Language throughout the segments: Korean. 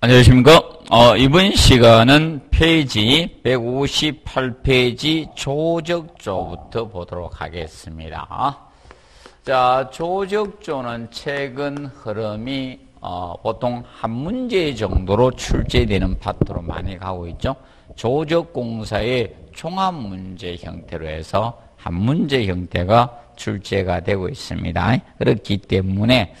안녕하십니까. 이번 시간은 페이지 158페이지 조적조부터 보도록 하겠습니다. 자, 조적조는 최근 흐름이 보통 한 문제 정도로 출제되는 파트로 많이 가고 있죠. 조적공사의 종합문제 형태로 해서 한 문제 형태가 출제가 되고 있습니다. 그렇기 때문에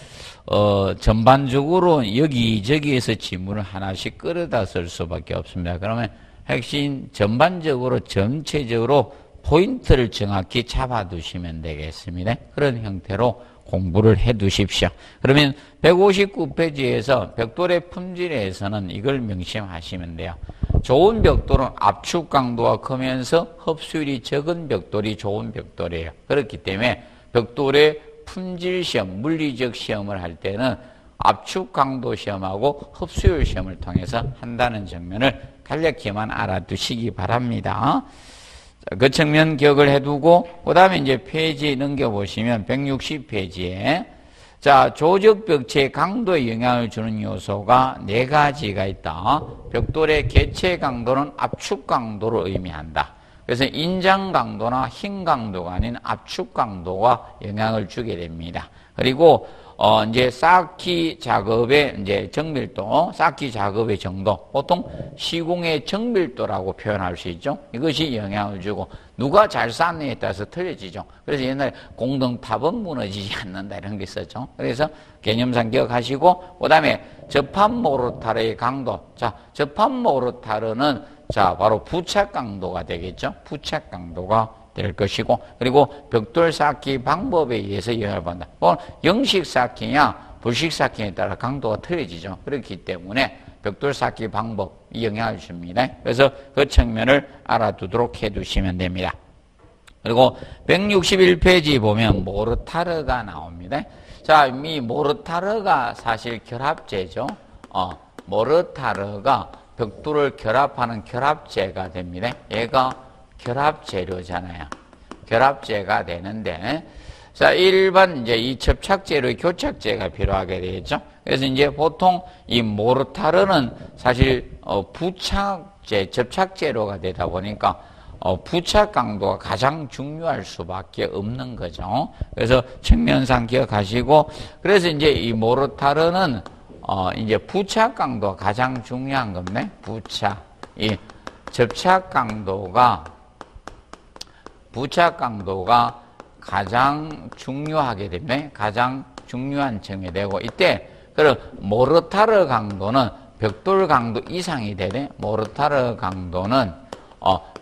전반적으로 여기저기에서 지문을 하나씩 끌어다 쓸 수밖에 없습니다. 그러면 핵심 전반적으로 전체적으로 포인트를 정확히 잡아두시면 되겠습니다. 그런 형태로 공부를 해두십시오. 그러면 159페이지에서 벽돌의 품질에서는 이걸 명심하시면 돼요. 좋은 벽돌은 압축 강도가 크면서 흡수율이 적은 벽돌이 좋은 벽돌이에요. 그렇기 때문에 벽돌의 품질 시험, 물리적 시험을 할 때는 압축 강도 시험하고 흡수율 시험을 통해서 한다는 측면을 간략히만 알아두시기 바랍니다. 자, 그 측면 기억을 해두고, 그 다음에 이제 페이지 넘겨보시면 160페이지에 자, 조적 벽체의 강도에 영향을 주는 요소가 4가지가 있다. 벽돌의 개체 강도는 압축 강도를 의미한다. 그래서 인장 강도나 힘 강도가 아닌 압축 강도가 영향을 주게 됩니다. 그리고 이제 쌓기 작업의 이제 정밀도, 쌓기 작업의 정도, 보통 시공의 정밀도라고 표현할 수 있죠. 이것이 영향을 주고, 누가 잘 쌓느냐에 따라서 틀려지죠. 그래서 옛날에 공동탑은 무너지지 않는다 이런 게 있었죠. 그래서 개념상 기억하시고, 그 다음에 접합 모르타르의 강도. 자, 접합 모르타르는 자, 바로 부착 강도가 되겠죠. 부착 강도가 될 것이고, 그리고 벽돌 쌓기 방법에 의해서 영향을 받는다. 영식 쌓기냐 불식 쌓기에 따라 강도가 틀려지죠. 그렇기 때문에 벽돌 쌓기 방법이 영향을 줍니다. 그래서 그 측면을 알아두도록 해두시면 됩니다. 그리고 161페이지 보면 모르타르가 나옵니다. 자, 이 모르타르가 사실 결합제죠. 모르타르가 벽돌을 결합하는 결합제가 됩니다. 얘가 결합재료잖아요. 결합재가 되는데, 자, 일반 이제 이 접착재료의 교착재가 필요하게 되겠죠. 그래서 이제 보통 이 모르타르는 사실 접착재료가 되다 보니까 부착 강도가 가장 중요할 수밖에 없는 거죠. 그래서 측면상 기억하시고, 그래서 이제 이 모르타르는 이제 부착 강도가 가장 중요한 겁니다. 이 접착 강도가 부착 강도가 가장 중요하게 됩니다. 가장 중요한 점이 되고, 이때 그럼 모르타르 강도는 벽돌 강도 이상이 되네. 모르타르 강도는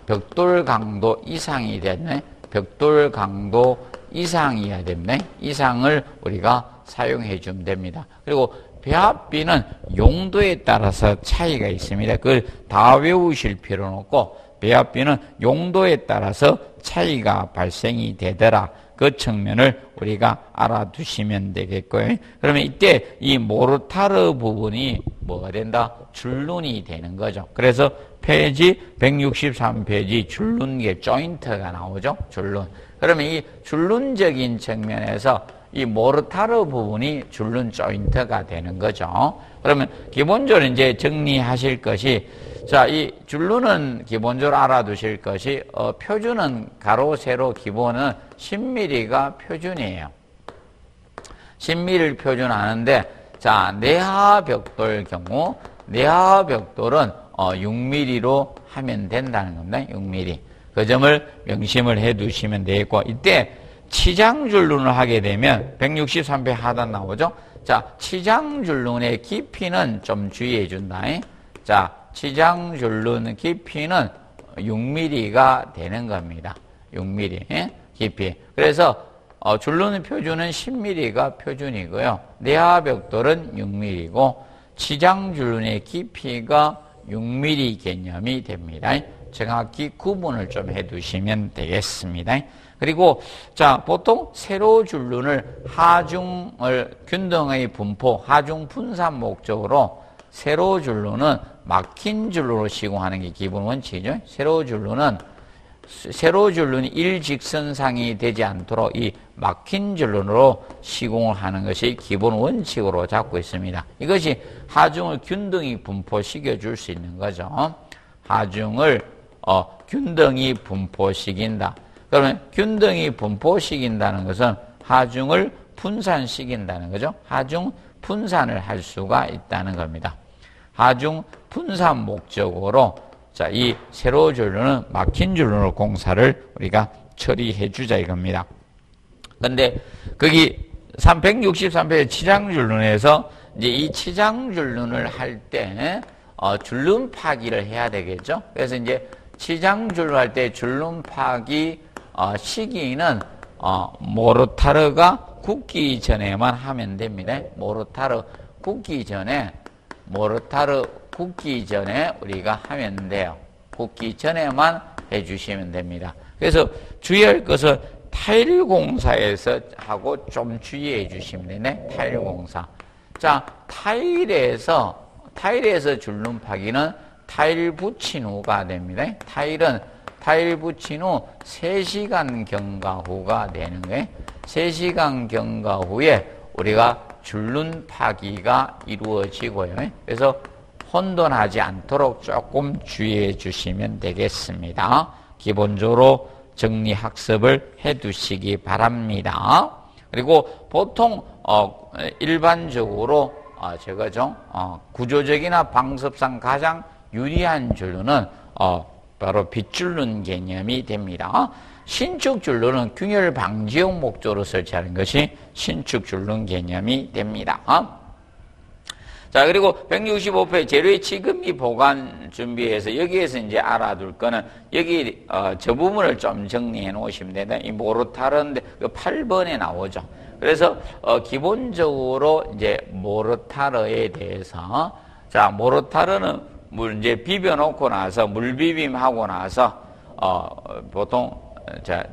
벽돌 강도 이상이 되네. 벽돌 강도 이상이어야 됩니다. 이상을 우리가 사용해 주면 됩니다. 그리고 배합비는 용도에 따라서 차이가 있습니다. 그걸 다 외우실 필요는 없고, 배합비는 용도에 따라서 차이가 발생이 되더라. 그 측면을 우리가 알아두시면 되겠고요. 그러면 이때 이 모르타르 부분이 뭐가 된다? 줄눈이 되는 거죠. 그래서 페이지 163페이지 줄눈계 조인트가 나오죠. 줄눈. 그러면 이 줄눈적인 측면에서 이 모르타르 부분이 줄눈 조인트가 되는 거죠. 그러면 기본적으로 이제 정리하실 것이, 자, 이 줄눈은 기본적으로 알아두실 것이, 표준은 가로, 세로, 기본은 10mm가 표준이에요. 10mm를 표준하는데, 자, 내하 벽돌 경우, 내하 벽돌은 6mm로 하면 된다는 겁니다. 6mm. 그 점을 명심을 해 두시면 되겠고, 이때 치장줄눈을 하게 되면 163배 하단 나오죠. 자, 치장줄눈의 깊이는 좀 주의해 준다. 자, 치장줄눈 깊이는 6mm가 되는 겁니다. 6mm 깊이. 그래서 줄눈 표준은 10mm가 표준이고요. 내하 벽돌은 6mm이고 치장줄눈의 깊이가 6mm 개념이 됩니다. 정확히 구분을 좀 해두시면 되겠습니다. 그리고 자, 보통 세로 줄눈을 하중을 균등의 분포, 하중 분산 목적으로 세로 줄눈은 막힌 줄눈으로 시공하는 게 기본 원칙이죠. 세로 줄눈은 세로 줄눈이 일직선상이 되지 않도록 이 막힌 줄눈으로 시공을 하는 것이 기본 원칙으로 잡고 있습니다. 이것이 하중을 균등히 분포시켜 줄 수 있는 거죠. 하중을 균등히 분포시킨다. 그러면 균등히 분포시킨다는 것은 하중을 분산시킨다는 거죠. 하중 분산을 할 수가 있다는 겁니다. 하중 분산 목적으로 자, 이 세로 줄눈은 막힌 줄눈으로 공사를 우리가 처리해 주자 이겁니다. 근데 거기 163페이지 치장 줄눈에서 이제 이 치장 줄눈을 할 때 줄눈 파기를 해야 되겠죠. 그래서 이제 치장 줄눈 할 때 줄눈 파기 시기는 모르타르가 굳기 전에만 하면 됩니다. 모르타르 굳기 전에 우리가 하면 돼요. 굳기 전에만 해주시면 됩니다. 그래서 주의할 것은 타일 공사에서 하고 좀 주의해 주시면 되네. 타일 공사. 자, 타일에서 줄눈 파기는 타일 붙인 후가 됩니다. 타일은 타일 붙인 후 3시간 경과 후가 되는 거예요. 3시간 경과 후에 우리가 줄눈 파기가 이루어지고요. 그래서 혼돈하지 않도록 조금 주의해 주시면 되겠습니다. 기본적으로 정리학습을 해두시기 바랍니다. 그리고 보통 일반적으로 저거죠. 구조적이나 방습상 가장 유리한 줄눈은 바로 빗줄눈 개념이 됩니다. 신축 줄눈은 균열 방지용 목적으로 설치하는 것이 신축 줄눈 개념이 됩니다. 자, 그리고 165페이지 재료의 지금이 보관 준비해서 여기에서 이제 알아둘 거는 여기 저 부분을 좀 정리해 놓으시면 됩니다. 이 모르타르인데 8번에 나오죠. 그래서 기본적으로 이제 모르타르에 대해서 자, 모르타르는 물 이제 비벼 놓고 나서 물 비빔하고 나서 보통 자,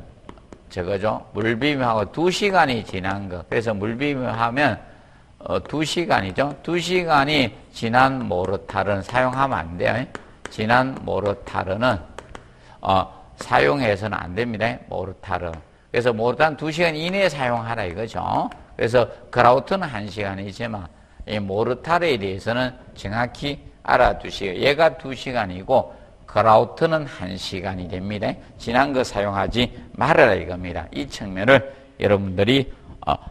저거죠. 물 비빔하고 2시간이 지난 거. 그래서 물 비빔하면 2시간이죠. 2시간이 지난 모르타르는 사용하면 안 돼요. 지난 모르타르는 사용해서는 안 됩니다. 모르타르. 그래서 모르타르는 2시간 이내에 사용하라 이거죠. 그래서 그라우트는 1시간이지만 이 모르타르에 대해서는 정확히 알아두시고 얘가 2시간이고 그라우트는 1시간이 됩니다. 지난 거 사용하지 말아라 이겁니다. 이 측면을 여러분들이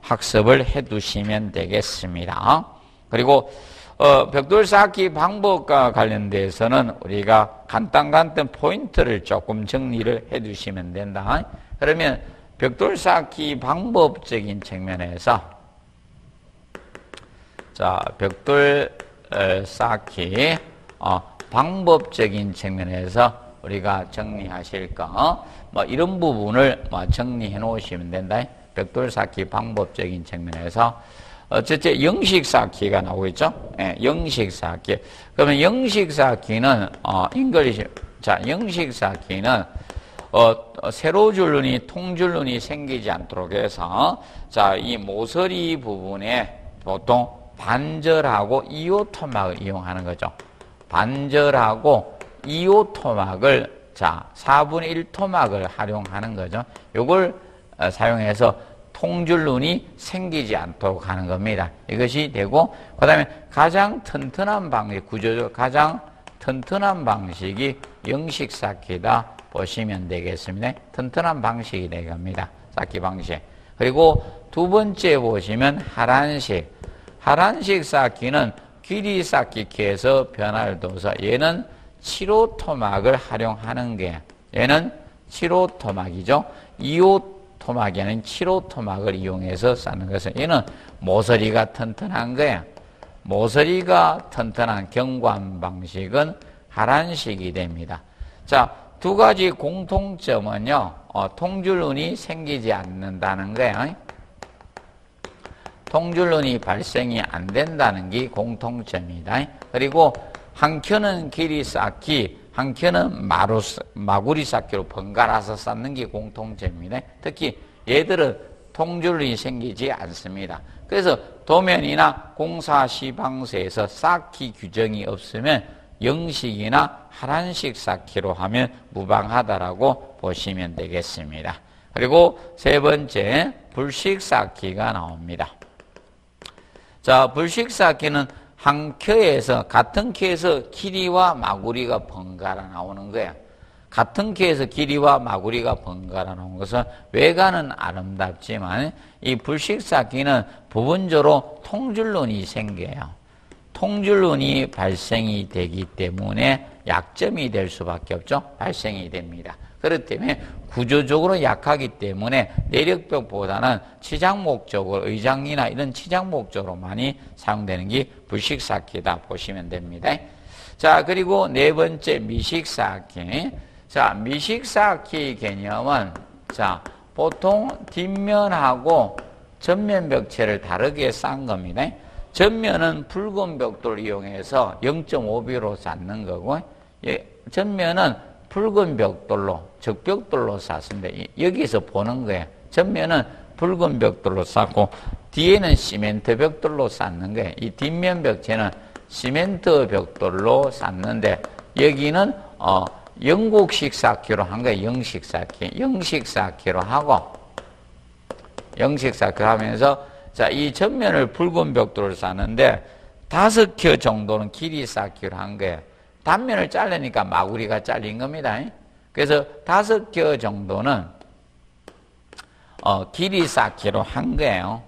학습을 해두시면 되겠습니다. 그리고 벽돌 쌓기 방법과 관련돼서는 우리가 간단간단 포인트를 조금 정리를 해두시면 된다. 그러면 벽돌 쌓기 방법적인 측면에서 자, 벽돌 쌓기 방법적인 측면에서 우리가 정리하실 거 뭐 이런 부분을 정리해 놓으시면 된다. 벽돌 쌓기 방법적인 측면에서 첫째 영식 쌓기가 나오고 있죠. 예, 영식 쌓기. 그러면 영식 쌓기는 잉글리시 자 영식 쌓기는 세로 줄눈이 통줄눈이 생기지 않도록 해서 자 이 모서리 부분에 보통 반절하고 이오토막을 이용하는 거죠. 반절하고 이오토막을 자 4분의 1토막을 활용하는 거죠. 요걸 사용해서 통줄눈이 생기지 않도록 하는 겁니다. 이것이 되고 그 다음에 가장 튼튼한 방식, 구조적 가장 튼튼한 방식이 영식 쌓기다 보시면 되겠습니다. 튼튼한 방식이 되겠습니다. 쌓기 방식. 그리고 두 번째 보시면 하란식. 하란식 쌓기는 길이 쌓기에서 변화를 둬서 얘는 7호 토막을 활용하는 게 얘는 7호 토막이죠. 2호 토막이 아닌 7호 토막을 이용해서 쌓는 것은 얘는 모서리가 튼튼한 거야. 모서리가 튼튼한 경관 방식은 하란식이 됩니다. 자, 두 가지 공통점은요. 통줄눈이 생기지 않는다는 거야. 통줄눈이 발생이 안 된다는 게 공통점이다. 그리고 한 켠은 길이 쌓기 한 켠은 마구리 쌓기로 번갈아서 쌓는 게 공통점입니다. 특히 얘들은 통줄이 생기지 않습니다. 그래서 도면이나 공사시방서에서 쌓기 규정이 없으면 영식이나 1한씩 쌓기로 하면 무방하다라고 보시면 되겠습니다. 그리고 세 번째, 불식 쌓기가 나옵니다. 자, 불식 쌓기는 한 켜에서, 같은 켜에서 길이와 마구리가 번갈아 나오는 거야. 같은 켜에서 길이와 마구리가 번갈아 나온 것은 외관은 아름답지만 이 불식 쌓기는 부분적으로 통줄눈이 생겨요. 통줄눈이 발생이 되기 때문에 약점이 될 수밖에 없죠. 발생이 됩니다. 그렇기 때문에 구조적으로 약하기 때문에 내력벽보다는 치장목적으로, 의장이나 이런 치장목적으로 많이 사용되는 게 불식 쌓기다 보시면 됩니다. 자, 그리고 네 번째, 미식 쌓기. 자, 미식 쌓기 개념은, 자, 보통 뒷면하고 전면 벽체를 다르게 쌓은 겁니다. 전면은 붉은 벽돌을 이용해서 0.5배로 쌓는 거고, 예, 전면은 붉은 벽돌로, 적벽돌로 쌓습니다. 여기서 보는 거예요. 전면은 붉은 벽돌로 쌓고, 뒤에는 시멘트 벽돌로 쌓는 거예요. 이 뒷면 벽체는 시멘트 벽돌로 쌓는데, 여기는, 영국식 쌓기로 한 거예요. 영식 쌓기. 영식 쌓기로 하고, 영식 쌓기로 하면서, 자, 이 전면을 붉은 벽돌을 쌓는데 5켜 정도는 길이 쌓기로 한 거예요. 단면을 자르니까 마구리가 잘린 겁니다. 그래서 5켜 정도는 길이 쌓기로 한 거예요.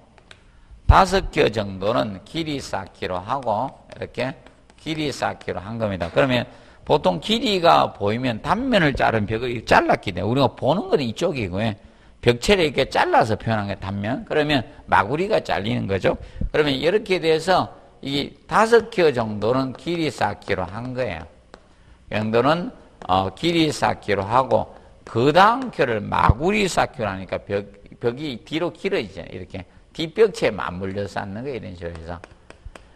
5켜 정도는 길이 쌓기로 하고 이렇게 길이 쌓기로 한 겁니다. 그러면 보통 길이가 보이면 단면을 자른 벽을 잘랐기 때문에 우리가 보는 건 이쪽이고요. 벽체를 이렇게 잘라서 표현한 게 단면. 그러면 마구리가 잘리는 거죠. 그러면 이렇게 돼서 이 5켜 정도는 길이 쌓기로 한 거예요. 정도는 길이 쌓기로 하고 그 다음 켜를 마구리 쌓기로 하니까 벽이 뒤로 길어지잖아요. 이렇게 뒷벽체에 맞물려 쌓는 거예요. 이런 식으로 해서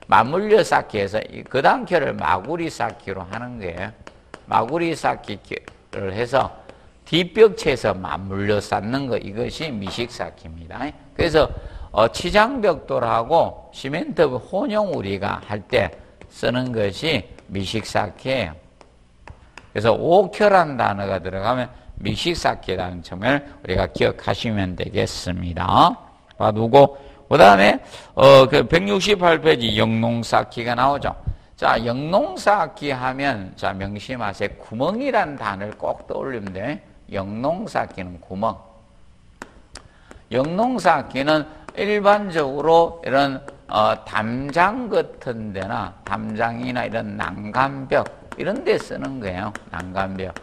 맞물려 쌓기 해서 그 다음 켜를 마구리 쌓기로 하는 거예요. 마구리 쌓기를 해서 뒷벽체에서 맞물려 쌓는 거, 이것이 미식 쌓기입니다. 그래서 치장벽돌하고 시멘트 혼용우리가 할 때 쓰는 것이 미식 쌓기예요. 그래서 5켜란 단어가 들어가면 미식 쌓기라는 점을 우리가 기억하시면 되겠습니다. 봐두고 그 다음에 그 168페이지 영농 쌓기가 나오죠. 자, 영농 쌓기 하면, 자, 명심하세요. 구멍이란 단어를 꼭 떠올리면 돼. 영농 쌓기는 구멍. 영농 쌓기는 일반적으로 이런 담장 같은 데나 담장이나 이런 난간벽 이런 데 쓰는 거예요. 난간벽.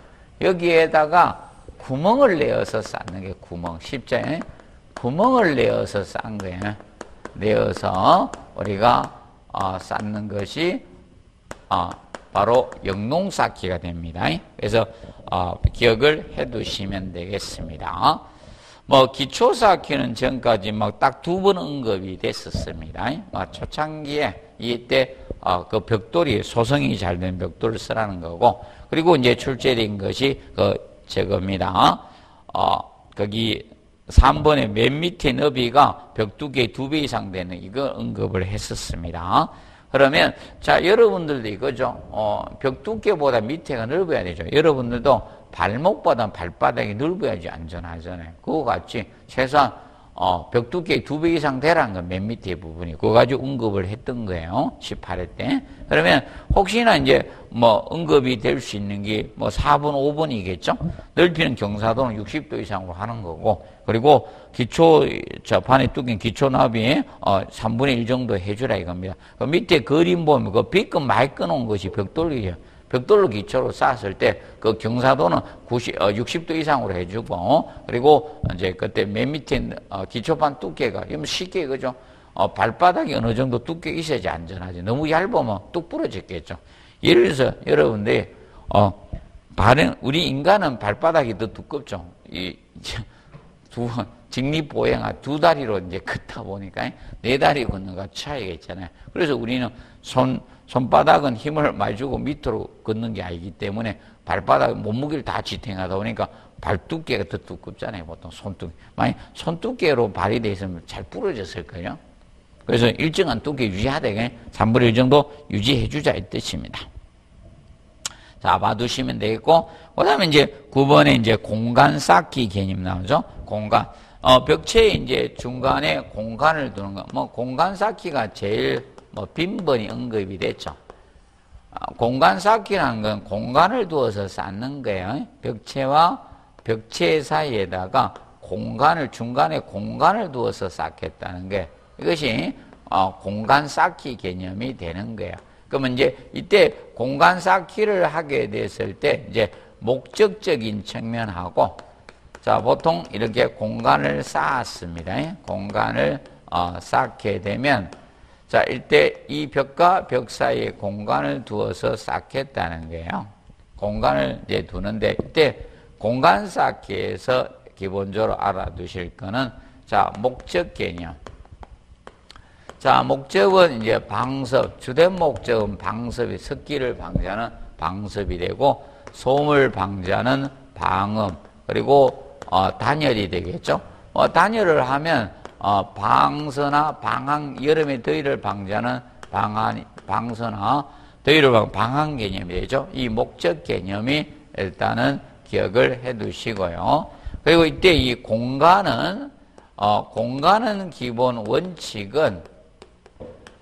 여기에다가 구멍을 내어서 쌓는 게 구멍. 십자에 구멍을 내어서 쌓은 거예요. 내어서 우리가 쌓는 것이 바로 영농 쌓기가 됩니다. 그래서 기억을 해두시면 되겠습니다. 뭐 기초 쌓기는 전까지 막 딱 2번 언급이 됐었습니다. 초창기에 이때 그 벽돌이 소성이 잘 된 벽돌을 쓰라는 거고, 그리고 이제 출제된 것이 그 저겁니다. 거기 3번에 맨 밑에 너비가 벽두께 2배 이상 되는 이거 언급을 했었습니다. 그러면, 자, 여러분들도 이거죠. 벽두께보다 밑에가 넓어야 되죠. 여러분들도 발목보다 발바닥이 넓어야지 안전하잖아요. 그거 같이 최소한, 벽두께 2배 이상 되라는 건 맨 밑에 부분이. 그거 가지고 언급을 했던 거예요. 18회 때. 그러면 혹시나 이제 뭐 언급이 될 수 있는 게 뭐 4번, 5번이겠죠? 넓이는 경사도는 60도 이상으로 하는 거고, 그리고 기초, 저 판에 뚫긴 기초 나비 3분의 1 정도 해주라 이겁니다. 그 밑에 그림 보면 그 B급 많이 끊어온 것이 벽돌이에요. 벽돌로 기초로 쌓았을 때 그 경사도는 60도 이상으로 해주고, 그리고 이제 그때 맨 밑에 기초판 두께가 쉽게 그죠? 발바닥이 어느 정도 두께 있어야지 안전하지. 너무 얇으면 뚝 부러졌겠죠. 예를 들어서 여러분들 발은 우리 인간은 발바닥이 더 두껍죠. 이 직립보행아 두 다리로 이제 걷다 보니까 네 다리 걷는 거 차이가 있잖아요. 그래서 우리는 손바닥은 힘을 많이 주고 밑으로 걷는 게 아니기 때문에 발바닥 몸무게를 다 지탱하다 보니까 발 두께가 더 두껍잖아요. 보통 손두께. 만약 손두께로 발이 돼 있으면 잘 부러졌을 거예요. 그래서 일정한 두께 유지하되 3분의 1 정도 유지해 주자 이 뜻입니다. 자, 봐두시면 되겠고, 그 다음에 이제 9번에 이제 공간 쌓기 개념 나오죠? 공간. 벽체에 이제 중간에 공간을 두는 거. 뭐, 공간 쌓기가 제일 뭐, 빈번히 언급이 됐죠. 공간 쌓기라는 건 공간을 두어서 쌓는 거예요. 벽체와 벽체 사이에다가 공간을, 중간에 공간을 두어서 쌓겠다는 게, 이것이 공간 쌓기 개념이 되는 거예요. 그러면 이제 이때 공간 쌓기를 하게 됐을 때 이제 목적적인 측면하고, 자, 보통 이렇게 공간을 쌓았습니다. 공간을 쌓게 되면, 자, 이때 이 벽과 벽 사이에 공간을 두어서 쌓겠다는 거예요. 공간을 이제 두는데, 이때 공간 쌓기에서 기본적으로 알아두실 거는, 자, 목적 개념. 자, 목적은 이제 방섭, 주된 목적은 방섭이, 습기를 방지하는 방섭이 되고, 소음을 방지하는 방음, 그리고 단열이 되겠죠. 단열을 하면 방서나 방항, 여름에 더위를 방지하는 방한, 방서나 더위를 방지하는 방한 개념이 되죠. 이 목적 개념이 일단은 기억을 해 두시고요. 그리고 이때 이 공간은, 공간은 기본 원칙은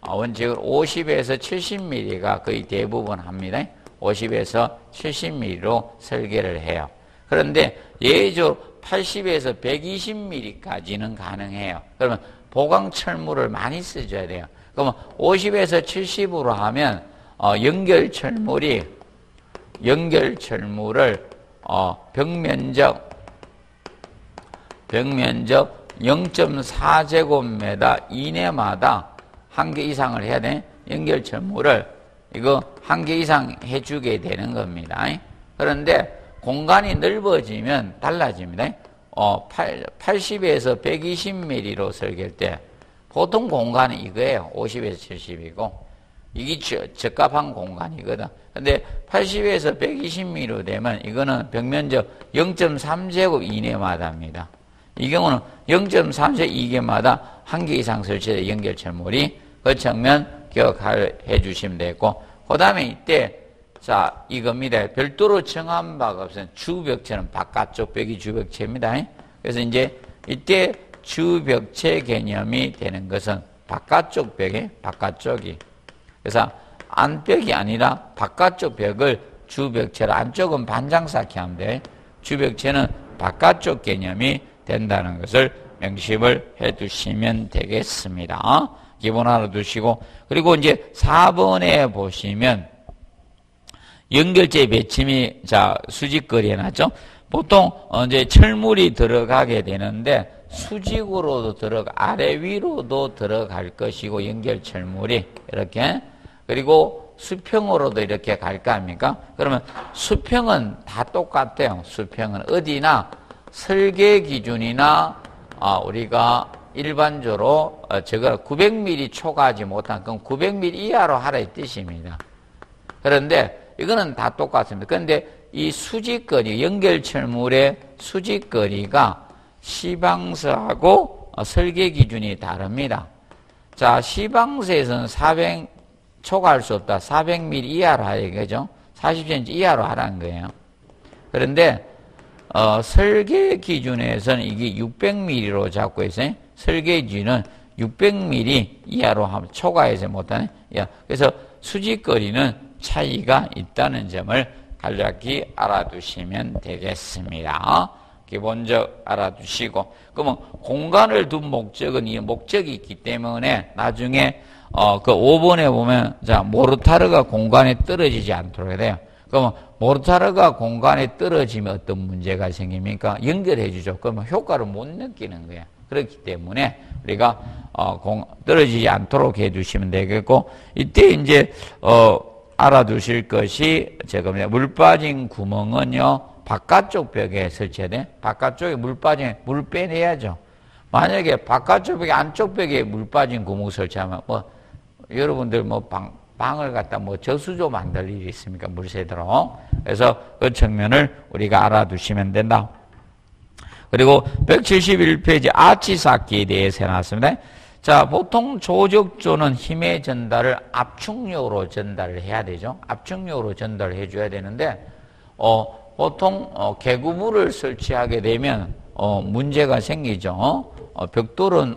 50에서 70mm가 거의 대부분 합니다. 50에서 70mm로 설계를 해요. 그런데 예외적으로 80에서 120mm까지는 가능해요. 그러면 보강 철물을 많이 써줘야 돼요. 그러면 50에서 70으로 하면 연결 철물이, 연결 철물을 벽면적 0.4제곱미터 이내마다 한 개 이상을 해야 돼. 연결 철물을 이거 한 개 이상 해주게 되는 겁니다. 그런데 공간이 넓어지면 달라집니다. 80에서 120mm로 설계할 때 보통 공간은 이거예요. 50에서 70이고 이게 적합한 공간이거든. 근데 80에서 120mm로 되면 이거는 벽면적 0.3제곱 이내마다입니다. 이 경우는 0.3세 2개마다 한 개 이상 설치된 연결 철물이, 그 측면 기억해 주시면 되고, 그 다음에 이때, 자, 이겁니다. 별도로 정한 바가 없어요. 주벽체는 바깥쪽 벽이 주벽체입니다. 그래서 이제 이때 주벽체 개념이 되는 것은 바깥쪽 벽에, 바깥쪽이. 그래서 안벽이 아니라 바깥쪽 벽을 주벽체로, 안쪽은 반장 쌓기 하면 돼. 주벽체는 바깥쪽 개념이 된다는 것을 명심을 해 두시면 되겠습니다. 기본 알아 두시고, 그리고 이제 4번에 보시면 연결재 배치미, 자, 수직거리에 놨죠. 보통 이제 철물이 들어가게 되는데 수직으로도 들어가, 아래 위로도 들어갈 것이고, 연결 철물이 이렇게, 그리고 수평으로도 이렇게 갈 거 아닙니까? 그러면 수평은 다 똑같아요. 수평은 어디나 설계 기준이나 우리가 일반적으로 제가 900mm 초과하지 못한 건 900mm 이하로 하라의 뜻입니다. 그런데 이거는 다 똑같습니다. 그런데 이 수직거리, 연결철물의 수직거리가 시방서하고 설계 기준이 다릅니다. 자, 시방서에서는 400 초과할 수 없다. 400mm 이하로 하라는 거죠. 40cm 이하로 하라는 거예요. 그런데 설계 기준에서는 이게 600mm로 잡고 있어요. 설계 기준은 600mm 이하로 하면 초과해서 못하네. 그래서 수직거리는 차이가 있다는 점을 간략히 알아두시면 되겠습니다. 기본적 알아두시고, 그러면 공간을 둔 목적은 이 목적이 있기 때문에 나중에 그 5번에 보면, 자, 모르타르가 공간에 떨어지지 않도록 해야 돼요. 그러면 모르타르가 공간에 떨어지면 어떤 문제가 생깁니까? 연결해 주죠. 그러면 효과를 못 느끼는 거예요. 그렇기 때문에 우리가 떨어지지 않도록 해 주시면 되겠고, 이때 이제 알아두실 것이, 제가 물 빠진 구멍은요, 바깥쪽 벽에 설치해야 돼. 바깥쪽에 물 빠진, 물 빼내야죠. 만약에 바깥쪽 벽에, 안쪽 벽에 물 빠진 구멍 설치하면, 뭐 여러분들 뭐 방을 갖다 뭐 저수조 만들 일이 있습니까? 물 새도록. 그래서 그 측면을 우리가 알아두시면 된다. 그리고 171페이지 아치 쌓기에 대해서 해놨습니다. 자, 보통 조적조는 힘의 전달을 압축력으로 전달을 해야 되죠. 압축력으로 전달해 줘야 되는데 보통 개구부를 설치하게 되면 문제가 생기죠. 벽돌은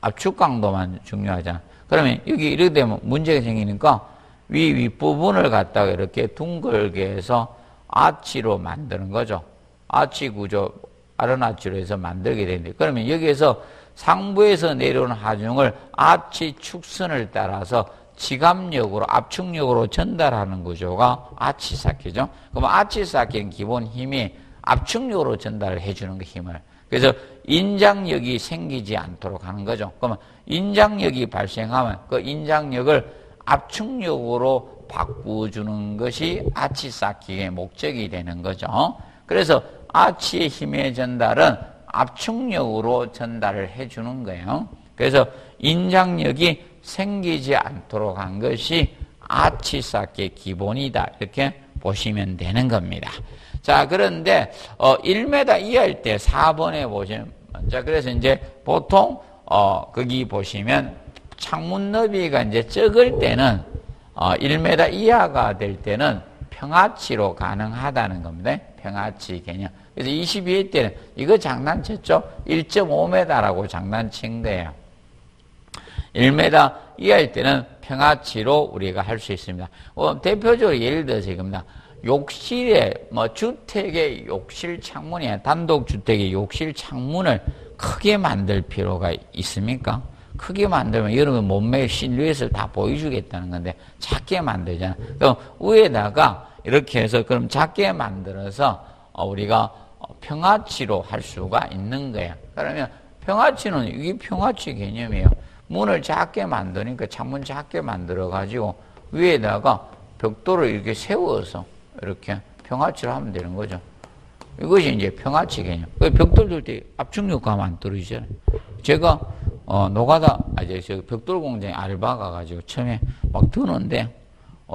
압축 강도만 중요하잖아. 그러면 여기 이렇게 되면 문제가 생기니까 위 윗부분을 갖다가 이렇게 둥글게 해서 아치로 만드는 거죠. 아치 구조, 아른아치로 해서 만들게 되는데, 그러면 여기에서 상부에서 내려오는 하중을 아치 축선을 따라서 지압력으로, 압축력으로 전달하는 구조가 아치쌓기죠. 그럼 아치쌓기는 기본 힘이 압축력으로 전달을 해주는 그 힘을. 그래서 인장력이 생기지 않도록 하는 거죠. 그러면 인장력이 발생하면 그 인장력을 압축력으로 바꿔주는 것이 아치쌓기의 목적이 되는 거죠. 그래서 아치의 힘의 전달은 압축력으로 전달을 해주는 거예요. 그래서 인장력이 생기지 않도록 한 것이 아치쌓기의 기본이다, 이렇게 보시면 되는 겁니다. 자, 그런데 1m 이하일 때 4번에 보시면, 자, 그래서 이제 보통 거기 보시면 창문 너비가 이제 적을 때는 1m 이하가 될 때는 평아치로 가능하다는 겁니다. 평아치 개념. 그래서 22회 때는 이거 장난쳤죠? 1.5m라고 장난친 거예요. 1m 이하일 때는 평아치로 우리가 할 수 있습니다. 대표적으로 예를 들어서 이겁니다. 욕실에, 주택의 욕실 창문이야. 단독주택의 욕실 창문을 크게 만들 필요가 있습니까? 크게 만들면 여러분 몸매의 실루엣을 다 보여주겠다는 건데, 작게 만들잖아. 그럼 위에다가 이렇게 해서, 그럼 작게 만들어서 우리가 평아치로 할 수가 있는 거야. 그러면 평아치는, 이게 평아치 개념이에요. 문을 작게 만드니까 창문 작게 만들어가지고 위에다가 벽돌을 이렇게 세워서 이렇게 평아치로 하면 되는 거죠. 이것이 이제 평아치 개념. 벽돌 둘 때 압축력감 안 떨어지잖아요. 제가 노가다, 저 벽돌 공장에 알바 가가지고 처음에 막 드는데,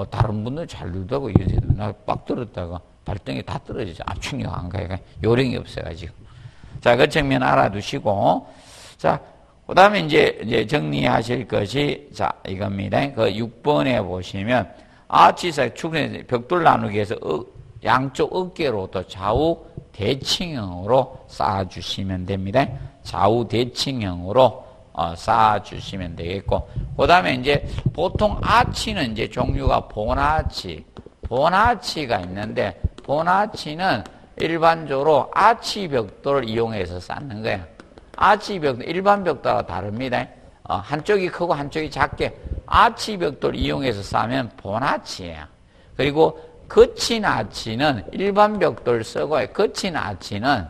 다른 분들 잘 들다고 이러세요. 나 빡 들었다가 발등이 다 떨어지죠. 압축력 안 가요. 요령이 없어가지고. 자, 그 측면 알아두시고. 자, 그 다음에 이제 정리하실 것이, 자, 이겁니다. 그 6번에 보시면, 아치사 축선 벽돌 나누기에서 양쪽 어깨로 또 좌우 대칭형으로 쌓아주시면 됩니다. 좌우 대칭형으로 쌓아주시면 되겠고, 그 다음에 이제 보통 아치는 이제 종류가 본아치가 있는데, 본아치는 일반적으로 아치 벽돌을 이용해서 쌓는 거예요. 아치 벽돌, 일반 벽돌과 다릅니다. 한쪽이 크고 한쪽이 작게 아치 벽돌을 이용해서 쌓으면 본아치예요. 그리고 거친 아치는 일반 벽돌 쓰고, 거친 아치는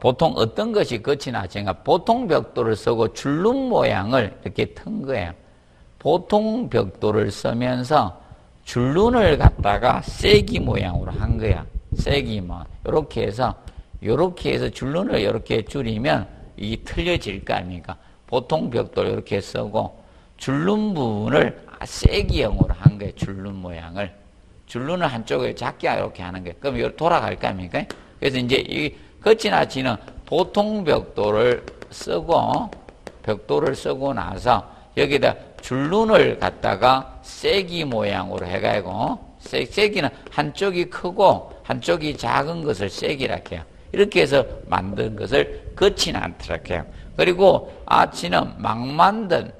보통 어떤 것이 거친 아치인가? 보통 벽돌을 쓰고 줄눈 모양을 이렇게 튼 거예요. 보통 벽돌을 쓰면서 줄눈을 갖다가 쐐기 모양으로 한 거야. 쐐기 모양. 요렇게 해서 줄눈을 이렇게 줄이면 이게 틀려질 거 아닙니까? 보통 벽돌 이렇게 쓰고 줄눈 부분을 쐐기형으로 한 거예요. 줄눈 모양을. 줄눈을 한쪽에 작게 이렇게 하는 거예요. 그럼 이렇게 돌아갈 거 아닙니까? 그래서 이제 이 거친 아치는 보통 벽돌을 쓰고 나서 여기다 줄눈을 갖다가 쐐기 모양으로 해가지고, 쐐기는 한쪽이 크고 한쪽이 작은 것을 쐐기라 해요. 이렇게 해서 만든 것을 거친 아치라 해요. 그리고 아치는 막 만든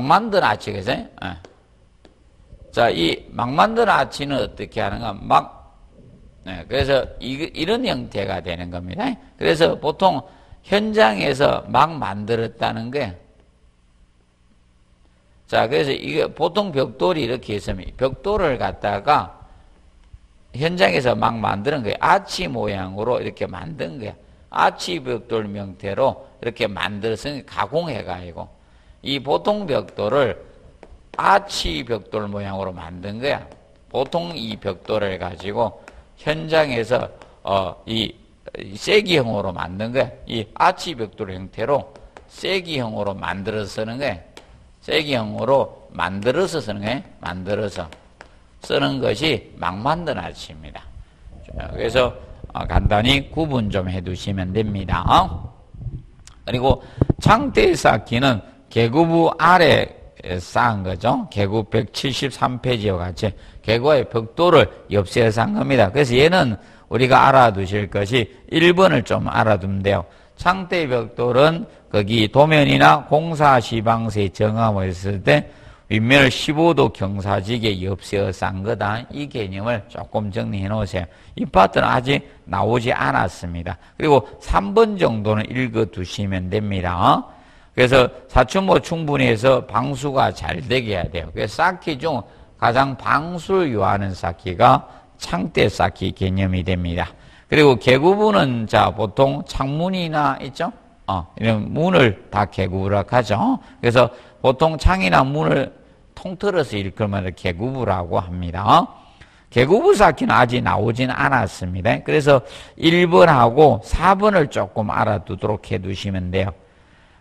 아치겠어요? 네. 자, 이 막 만든 아치는 어떻게 하는가? 네, 그래서 이런 형태가 되는 겁니다. 그래서 보통 현장에서 막 만들었다는 거예요. 자, 그래서 이게 보통 벽돌이 이렇게 있으면 벽돌을 갖다가 현장에서 막 만드는 거예요. 아치 모양으로 이렇게 만든 거예요. 아치 벽돌 명태로 이렇게 만들어서 가공해가지고 이 보통 벽돌을 아치 벽돌 모양으로 만든 거야. 보통 이 벽돌을 가지고 현장에서 이 쐐기형으로 만든 거야. 이 아치 벽돌 형태로 쐐기형으로 만들어서 쓰는 거야. 쐐기형으로 만들어서 쓰는 거야. 만들어서 쓰는 것이 막 만든 아치입니다. 그래서 간단히 구분 좀 해두시면 됩니다. 그리고 장대에 쌓기는 개구부 아래 쌓은 거죠. 개구 173페이지와 같이 개구의 벽돌을 엽서에 쌓은 겁니다. 그래서 얘는 우리가 알아두실 것이 1번을 좀 알아두면 돼요. 창대 벽돌은 거기 도면이나 공사 시방세 정함을 했을 때 윗면을 15도 경사직에 엽세어 싼 거다. 이 개념을 조금 정리해 놓으세요. 이 파트는 아직 나오지 않았습니다. 그리고 3번 정도는 읽어두시면 됩니다. 그래서 사춘모 충분히 해서 방수가 잘 되게 해야 돼요. 그래서 쌓기 중 가장 방수를 요하는 쌓기가 창대 쌓기 개념이 됩니다. 그리고 개구부는 자 보통 창문이나 있죠? 이런 문을 다 개구부라고 하죠. 그래서 보통 창이나 문을 통틀어서 일컬면 개구부라고 합니다. 개구부 쌓기는 아직 나오진 않았습니다. 그래서 1번하고 4번을 조금 알아두도록 해두시면 돼요.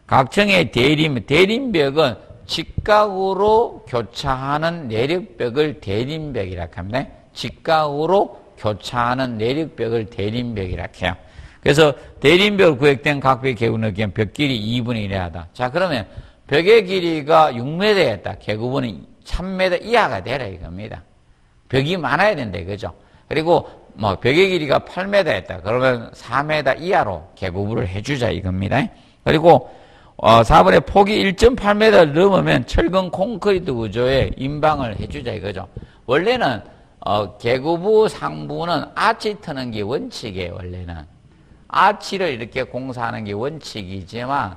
각층의 대림벽은 직각으로 교차하는 내륙벽을 대림벽이라고 합니다. 직각으로 교차하는 내륙벽을 대림벽이라고 해요. 그래서 대림벽 구획된 각벽 개구부의 길이 벽길이 2분의 1이어야 하다. 자, 그러면 벽의 길이가 6m였다. 개구부는 3m 이하가 되라 이겁니다. 벽이 많아야 된다 이거죠. 그리고 뭐 벽의 길이가 8m였다. 그러면 4m 이하로 개구부를 해주자 이겁니다. 그리고 4번에 폭이 1.8m를 넘으면 철근 콘크리트 구조에 인방을 해주자 이거죠. 원래는 개구부 상부는 아치 트는 게 원칙이에요. 원래는 아치를 이렇게 공사하는 게 원칙이지만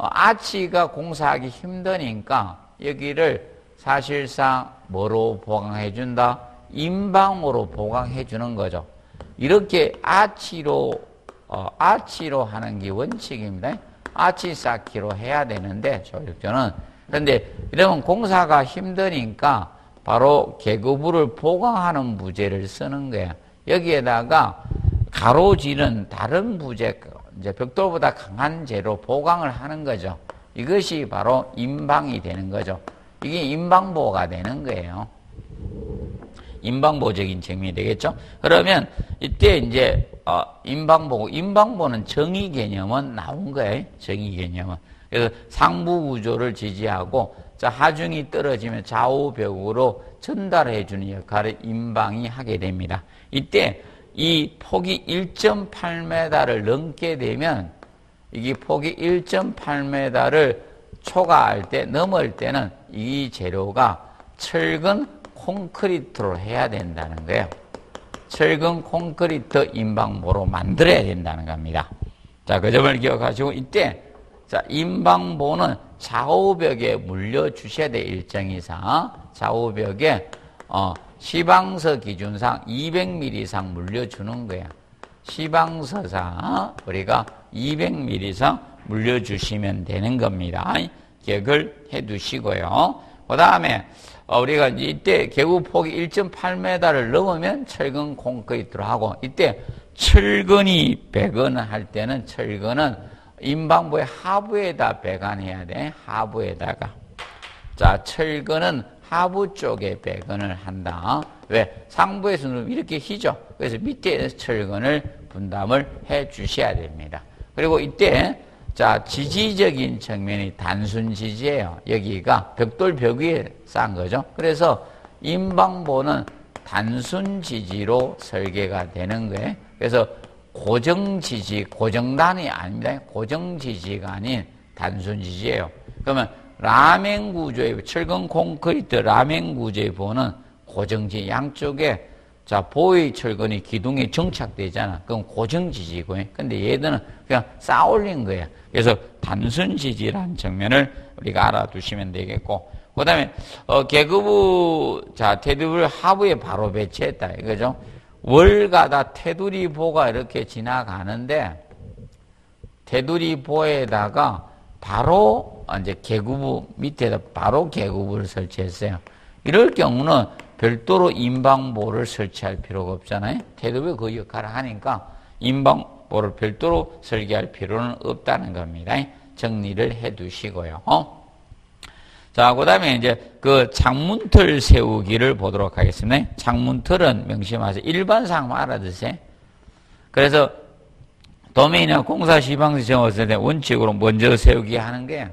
아치가 공사하기 힘드니까 여기를 사실상 뭐로 보강해 준다? 인방으로 보강해 주는 거죠. 이렇게 아치로 하는 게 원칙입니다. 아치 쌓기로 해야 되는데 조력자는 그런데 이러면 공사가 힘드니까 바로 개구부를 보강하는 부재를 쓰는 거야. 여기에다가 가로지는 다른 부재, 이제 벽돌보다 강한 재로 보강을 하는 거죠. 이것이 바로 인방이 되는 거죠. 이게 인방보가 되는 거예요. 인방보적인 정리 되겠죠? 그러면 이때 이제 인방보는 정의 개념은 나온 거예요. 정의 개념은. 그래서 상부 구조를 지지하고 자, 하중이 떨어지면 좌우 벽으로 전달해 주는 역할을 인방이 하게 됩니다. 이때 이 폭이 1.8m를 넘게 되면 이게 폭이 1.8m를 초과할 때 넘을 때는 이 재료가 철근 콘크리트로 해야 된다는 거예요. 철근 콘크리트 인방보로 만들어야 된다는 겁니다. 자, 그 점을 기억하시고 이때 자, 인방보는 좌우벽에 물려주셔야 돼, 일정 이상. 좌우벽에, 시방서 기준상 200mm 이상 물려주는 거야. 시방서상, 우리가 200mm 이상 물려주시면 되는 겁니다. 기억을 해 두시고요. 그 다음에, 우리가 이때 개구 폭이 1.8m를 넘으면 철근 콘크리트로 하고, 이때 철근이 배건을 할 때는 철근은 인방보의 하부에다 배관해야 돼. 하부에다가. 자, 철근은 하부 쪽에 배관을 한다. 왜? 상부에서는 이렇게 휘죠. 그래서 밑에 철근을 분담을 해 주셔야 됩니다. 그리고 이때, 자, 지지적인 측면이 단순 지지예요. 여기가 벽돌 벽 위에 쌓은 거죠. 그래서 인방보는 단순 지지로 설계가 되는 거예요. 그래서 고정지지, 고정단이 아닙니다. 고정지지가 아닌 단순지지예요. 그러면 라멘 구조의 철근 콘크리트 라멘 구조의 보는 고정지지 양쪽에 자 보의 철근이 기둥에 정착되잖아. 그럼 고정지지고, 근데 얘들은 그냥 쌓아올린 거예요. 그래서 단순지지라는 측면을 우리가 알아두시면 되겠고, 그다음에 개구부 자 테두리 하부에 바로 배치했다 이거죠. 월가다 테두리보가 이렇게 지나가는데 테두리보에다가 바로 이제 개구부 밑에다 바로 개구부를 설치했어요. 이럴 경우는 별도로 인방보를 설치할 필요가 없잖아요. 테두리가 그 역할을 하니까 인방보를 별도로 설계할 필요는 없다는 겁니다. 정리를 해 두시고요. 자, 그 다음에 이제 그 창문틀 세우기를 보도록 하겠습니다. 창문틀은 명심하세요. 일반상만 알아두세요. 그래서 도민이나 공사 시방지 정했을 때 원칙으로 먼저 세우기 하는 게,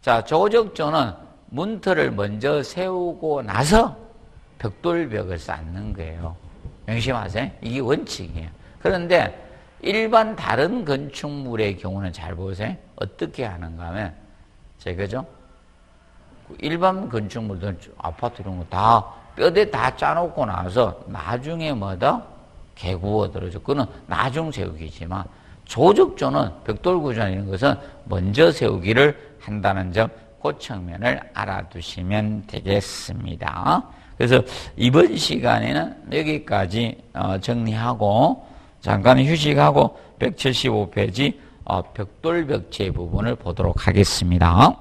자, 조적조는 문틀을 먼저 세우고 나서 벽돌벽을 쌓는 거예요. 명심하세요. 이게 원칙이에요. 그런데 일반 다른 건축물의 경우는 잘 보세요. 어떻게 하는가 하면, 그죠? 일반 건축물들, 아파트 이런 거 다, 뼈대 다 짜놓고 나서 나중에 뭐다? 개구어 들어줘. 그거는 나중 세우기지만, 조적조는 벽돌구조나 이런 것은 먼저 세우기를 한다는 점, 그 측면을 알아두시면 되겠습니다. 그래서 이번 시간에는 여기까지 정리하고, 잠깐 휴식하고 175페이지 벽돌 벽체 부분을 보도록 하겠습니다.